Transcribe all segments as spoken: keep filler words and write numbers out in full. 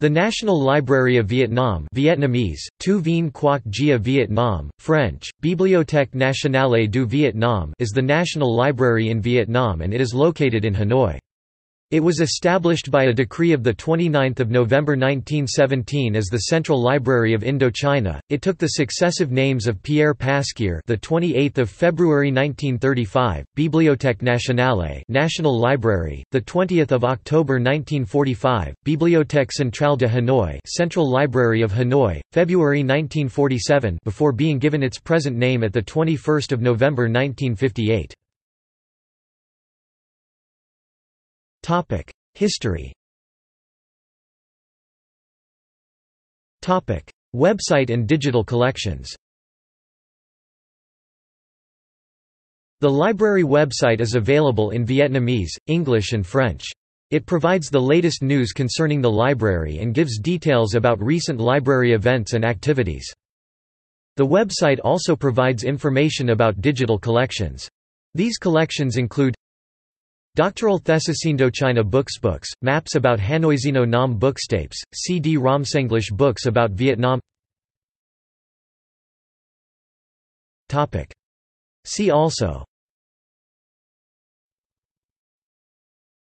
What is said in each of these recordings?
The National Library of Vietnam Vietnamese, Tu Vien Quoc Gia Viet Nam, French, Bibliotheque Nationale du Vietnam is the national library in Vietnam and it is located in Hanoi. It was established by a decree of the twenty-ninth of November nineteen seventeen as the Central Library of Indochina. It took the successive names of Pierre Pasquier, the twenty-eighth of February nineteen thirty-five, Bibliothèque Nationale, National Library, the twentieth of October nineteen forty-five, Bibliothèque Centrale de Hanoi, Central Library of Hanoi, February nineteen forty-seven, before being given its present name at the twenty-first of November nineteen fifty-eight. History. Website and digital collections. The library website is available in Vietnamese, English and French. It provides the latest news concerning the library and gives details about recent library events and activities. The website also provides information about digital collections. These collections include doctoral thesis Indochina books, books, maps about Hanoi, Xeno Nam bookstapes, C D ROMs, English books about Vietnam. Topic. See also: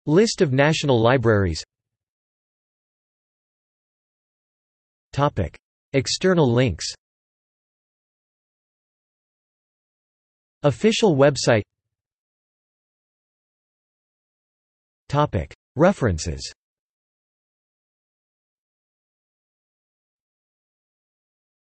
List of national libraries. Topic. External links. Official website. References.